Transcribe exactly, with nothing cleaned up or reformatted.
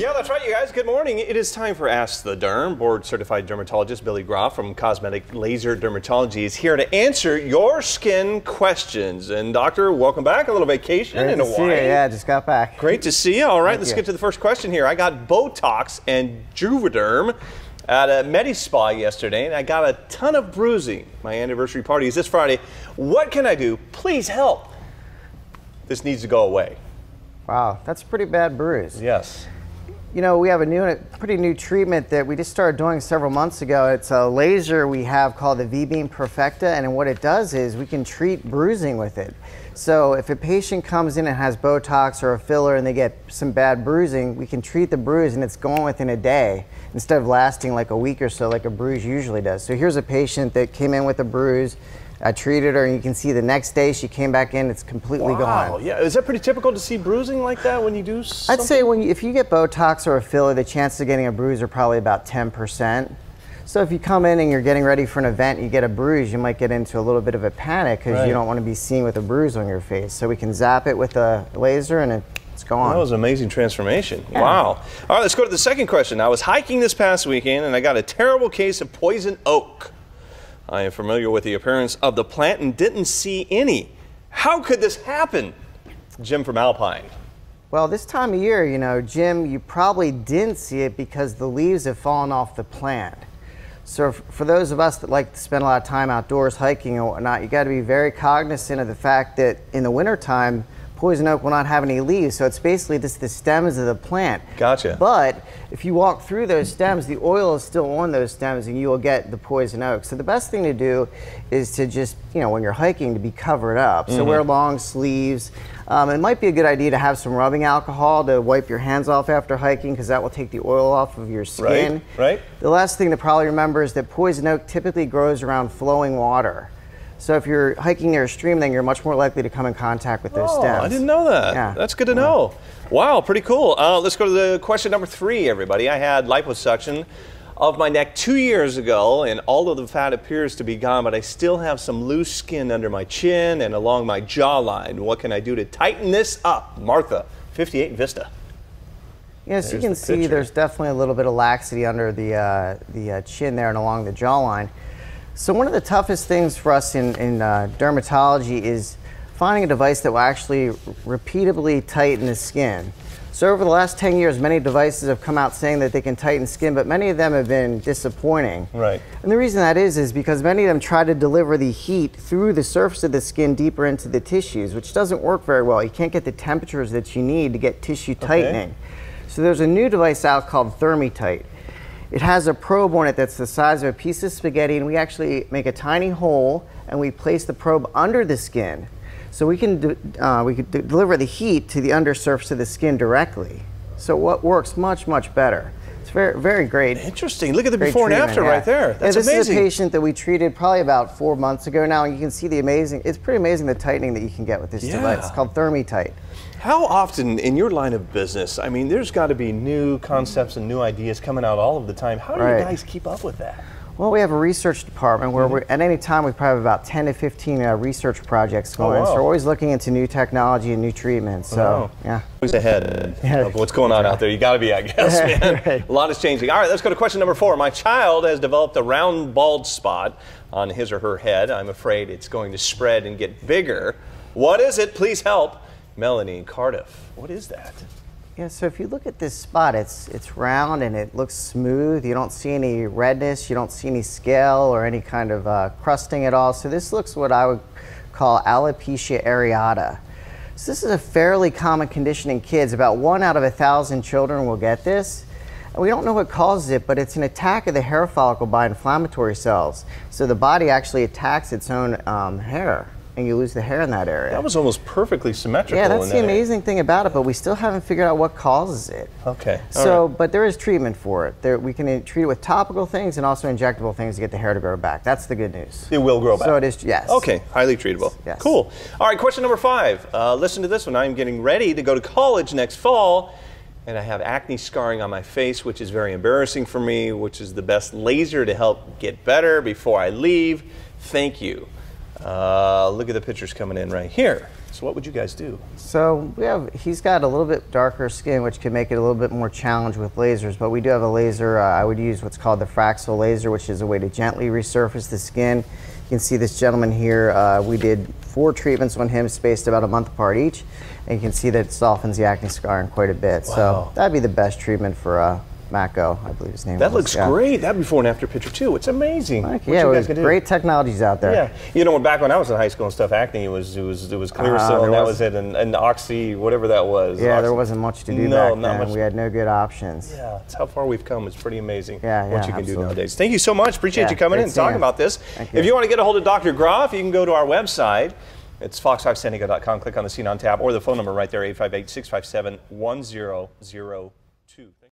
Yeah, that's right, you guys. Good morning. It is time for Ask the Derm. Board-certified dermatologist Billy Groff from Cosmetic Laser Dermatology is here to answer your skin questions. And doctor, welcome back. A little vacation Great in a while. Yeah, just got back. Great to see you. All right, Thank let's you. get to the first question here. I got Botox and Juvederm at a Medi Spa yesterday, and I got a ton of bruising. My anniversary party is this Friday. What can I do? Please help. This needs to go away. Wow, that's a pretty bad bruise. Yes. You know, we have a new, a pretty new treatment that we just started doing several months ago. It's a laser we have called the V-Beam Perfecta, and what it does is we can treat bruising with it. So if a patient comes in and has Botox or a filler and they get some bad bruising, we can treat the bruise and it's gone within a day instead of lasting like a week or so like a bruise usually does. So here's a patient that came in with a bruise. I treated her, and you can see the next day she came back in, it's completely wow. gone. Yeah, is that pretty typical to see bruising like that when you do something? I'd say when you, if you get Botox or a filler, the chances of getting a bruise are probably about ten percent. So if you come in and you're getting ready for an event, you get a bruise, you might get into a little bit of a panic because right. you don't want to be seen with a bruise on your face. So we can zap it with a laser and it Go on. That was an amazing transformation. Yeah. Wow. All right, let's go to the second question. I was hiking this past weekend and I got a terrible case of poison oak. I am familiar with the appearance of the plant and didn't see any. How could this happen? Jim from Alpine. Well, this time of year, you know, Jim, you probably didn't see it because the leaves have fallen off the plant. So for those of us that like to spend a lot of time outdoors hiking and whatnot, you got to be very cognizant of the fact that in the wintertime, poison oak will not have any leaves, so it's basically just the stems of the plant. Gotcha. But if you walk through those stems, the oil is still on those stems and you will get the poison oak. So the best thing to do is to just, you know, when you're hiking, to be covered up. Mm-hmm. So wear long sleeves. Um, it might be a good idea to have some rubbing alcohol to wipe your hands off after hiking because that will take the oil off of your skin. Right, right. The last thing to probably remember is that poison oak typically grows around flowing water. So if you're hiking near a stream, then you're much more likely to come in contact with those oh, stems. I didn't know that. Yeah. That's good to know. Wow, pretty cool. Uh, let's go to the question number three, everybody. I had liposuction of my neck two years ago, and all of the fat appears to be gone, but I still have some loose skin under my chin and along my jawline. What can I do to tighten this up? Martha, fifty-eight Vista. Yes, you can see there's definitely a little bit of laxity under the, uh, the uh, chin there and along the jawline. So one of the toughest things for us in, in uh, dermatology is finding a device that will actually repeatably tighten the skin. So over the last ten years, many devices have come out saying that they can tighten skin, but many of them have been disappointing. Right. And the reason that is, is because many of them try to deliver the heat through the surface of the skin deeper into the tissues, which doesn't work very well. You can't get the temperatures that you need to get tissue tightening. Okay. So there's a new device out called ThermiTight. It has a probe on it that's the size of a piece of spaghetti, and we actually make a tiny hole and we place the probe under the skin. So we can, de uh, we can de deliver the heat to the undersurface of the skin directly. So what works much, much better. It's very, very great. Interesting. Look at the before and after yeah. right there. That's yeah, this amazing. This is a patient that we treated probably about four months ago now, and you can see the amazing, it's pretty amazing the tightening that you can get with this yeah. device. It's called ThermiTight. How often in your line of business, I mean, there's got to be new concepts and new ideas coming out all of the time. How do right. you guys keep up with that? Well, we have a research department where mm-hmm. we're, at any time we probably have about ten to fifteen uh, research projects going. Oh, wow. So we're always looking into new technology and new treatments. So, oh. yeah. Who's ahead of what's going on out there? You got to be, I guess, man. Right. A lot is changing. All right, let's go to question number four. My child has developed a round bald spot on his or her head. I'm afraid it's going to spread and get bigger. What is it? Please help. Melanie Cardiff. What is that? Yeah, so if you look at this spot, it's it's round and it looks smooth. You don't see any redness, you don't see any scale or any kind of uh, crusting at all. So this looks what I would call alopecia areata. So this is a fairly common condition in kids. About one out of a thousand children will get this. We don't know what causes it, but it's an attack of the hair follicle by inflammatory cells. So the body actually attacks its own um, hair. And you lose the hair in that area. That was almost perfectly symmetrical. Yeah, that's in the that amazing area. thing about it, but we still haven't figured out what causes it. Okay. So, right. but there is treatment for it. There, we can treat it with topical things and also injectable things to get the hair to grow back. That's the good news. It will grow back. So it is, yes. Okay, highly treatable. Yes. Cool. All right, question number five. Uh, listen to this one. I'm getting ready to go to college next fall, and I have acne scarring on my face, which is very embarrassing for me, which is the best laser to help get better before I leave. Thank you. Uh, look at the pictures coming in right here. So what would you guys do? So we have, he's got a little bit darker skin, which can make it a little bit more challenge with lasers, but we do have a laser. uh, I would use what's called the Fraxel laser, which is a way to gently resurface the skin. You can see this gentleman here, uh, we did four treatments on him, spaced about a month apart each, and you can see that it softens the acne scarring quite a bit. Wow. So that'd be the best treatment for uh, Marco, I believe his name was. That looks great. That before and after picture too. It's amazing. Like, yeah, there's great technologies out there. Yeah, you know, back when I was in high school and stuff, acne was it was it was clear uh, cell, and that was it, and, and Oxy, whatever that was. Yeah, Oxy. There wasn't much to do no, back not then. Much. We had no good options. Yeah, it's how far we've come. It's pretty amazing yeah, yeah, what you can absolutely. do nowadays. Thank you so much. Appreciate yeah, you coming in and talking you. about this. Thank if you. you want to get a hold of Doctor Groff, you can go to our website. It's fox five san diego dot com. Click on the Seen On tab or the phone number right there, eight five eight, six five seven, one zero zero two.